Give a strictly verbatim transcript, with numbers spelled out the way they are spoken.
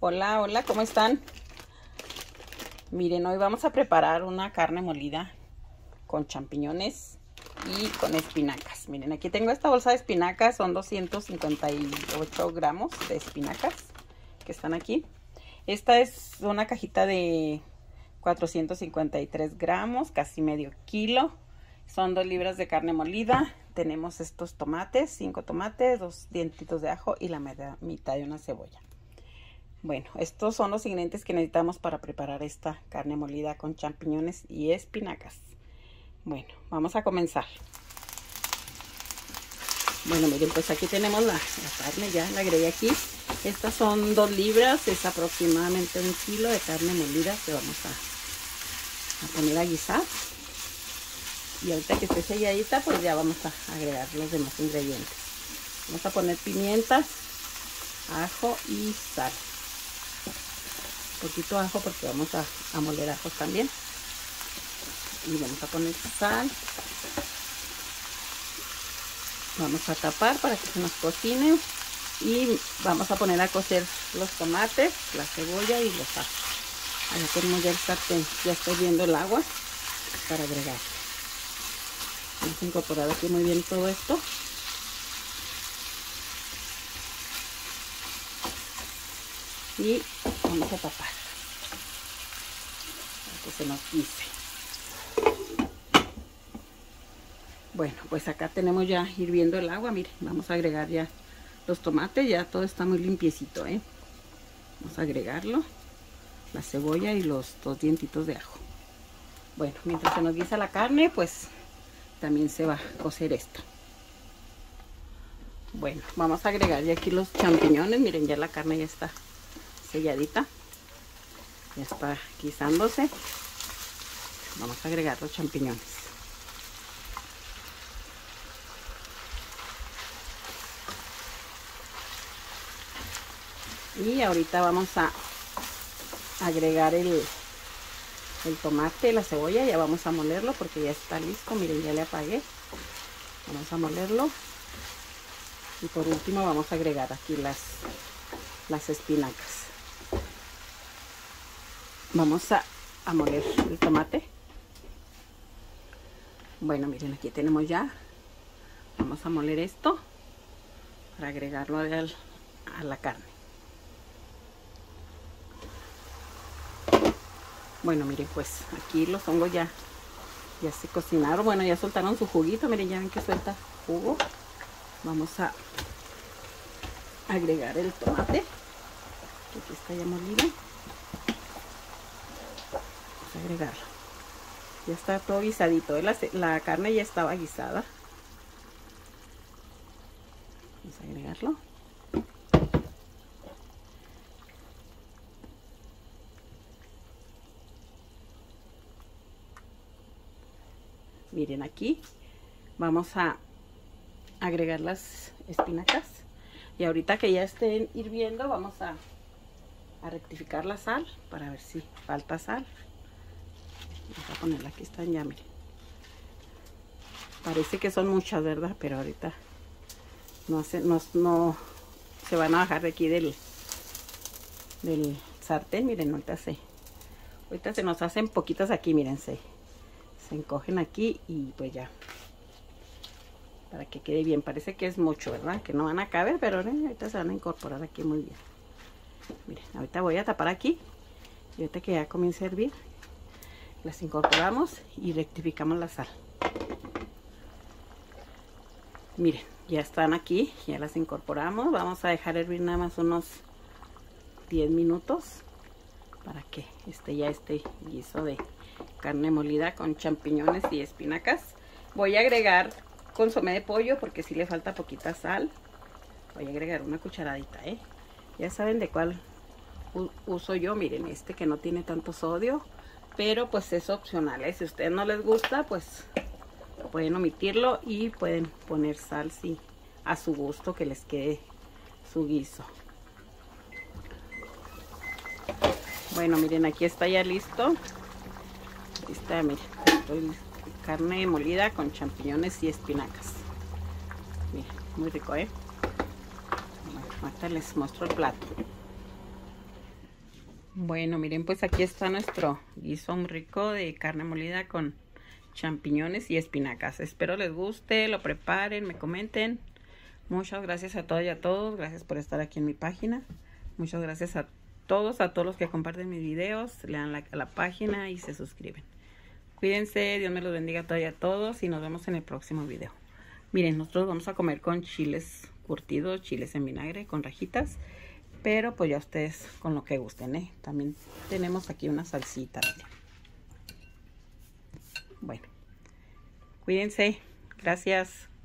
Hola, hola, ¿cómo están? Miren, hoy vamos a preparar una carne molida con champiñones y con espinacas. Miren, aquí tengo esta bolsa de espinacas, son doscientos cincuenta y ocho gramos de espinacas que están aquí. Esta es una cajita de cuatrocientos cincuenta y tres gramos, casi medio kilo. Son dos libras de carne molida. Tenemos estos tomates, cinco tomates, dos dientitos de ajo y la mitad de una cebolla. Bueno, estos son los ingredientes que necesitamos para preparar esta carne molida con champiñones y espinacas. Bueno, vamos a comenzar. Bueno, miren, pues aquí tenemos la, la carne, ya la agregué aquí. Estas son dos libras, es aproximadamente un kilo de carne molida que vamos a, a poner a guisar. Y ahorita que esté selladita, pues ya vamos a agregar los demás ingredientes. Vamos a poner pimientas, ajo y sal. Poquito ajo porque vamos a, a moler ajos también, y vamos a poner sal. Vamos a tapar para que se nos cocine y vamos a poner a cocer los tomates, la cebolla y los ajos. Ahora tenemos ya el sartén, ya estoy viendo el agua para agregar. Hemos incorporado aquí muy bien todo esto. Y vamos a tapar para que se nos guise. Bueno, pues acá tenemos ya hirviendo el agua. Miren, vamos a agregar ya los tomates. Ya todo está muy limpiecito, ¿eh? Vamos a agregarlo. La cebolla y los dos dientitos de ajo. Bueno, mientras se nos guisa la carne, pues también se va a cocer esto. Bueno, vamos a agregar ya aquí los champiñones. Miren, ya la carne ya está selladita, ya está guisándose. Vamos a agregar los champiñones. Y ahorita vamos a agregar el, el tomate y la cebolla. Ya vamos a molerlo porque ya está listo. Miren, ya le apagué. Vamos a molerlo. Y por último vamos a agregar aquí las, las espinacas. Vamos a, a moler el tomate. Bueno, miren, aquí tenemos ya. Vamos a moler esto para agregarlo al, a la carne. Bueno, miren, pues aquí los hongos ya, ya se cocinaron. Bueno, ya soltaron su juguito. Miren, ya ven que suelta jugo. Vamos a agregar el tomate. Aquí está ya molido. Agregarlo. Ya está todo guisadito. La, la carne ya estaba guisada. Vamos a agregarlo. Miren, aquí vamos a agregar las espinacas. Y ahorita que ya estén hirviendo, vamos a, a rectificar la sal para ver si falta sal. Vamos a ponerla, aquí están ya, miren. Parece que son muchas, ¿verdad? Pero ahorita no, hace, no, no se van a bajar de aquí del, del sartén. Miren, ahorita se, ahorita se nos hacen poquitas aquí, miren, se, se encogen aquí y pues ya. Para que quede bien, parece que es mucho, ¿verdad? Que no van a caber, pero ¿eh? Ahorita se van a incorporar aquí muy bien. Miren, ahorita voy a tapar aquí. Y ahorita que ya comience a hervir, las incorporamos y rectificamos la sal. Miren, ya están aquí, ya las incorporamos. Vamos a dejar hervir nada más unos diez minutos para que esté ya este guiso de carne molida con champiñones y espinacas. Voy a agregar consomé de pollo porque si sí le falta poquita sal. Voy a agregar una cucharadita, ¿eh? Ya saben de cuál uso yo. Miren, este que no tiene tanto sodio. Pero pues es opcional, ¿eh? Si a ustedes no les gusta, pues pueden omitirlo y pueden poner sal, sí, a su gusto, que les quede su guiso. Bueno, miren, aquí está ya listo. Aquí está, miren, estoy, carne molida con champiñones y espinacas. Miren, muy rico, ¿eh? Bueno, ahorita les muestro el plato. Bueno, miren, pues aquí está nuestro guisón rico de carne molida con champiñones y espinacas. Espero les guste, lo preparen, me comenten. Muchas gracias a todas y a todos. Gracias por estar aquí en mi página. Muchas gracias a todos, a todos los que comparten mis videos, le dan like a la página y se suscriben. Cuídense, Dios me los bendiga a todas y a todos y nos vemos en el próximo video. Miren, nosotros vamos a comer con chiles curtidos, chiles en vinagre, con rajitas. Pero pues ya ustedes con lo que gusten, ¿eh? También tenemos aquí una salsita. Bueno, cuídense. Gracias.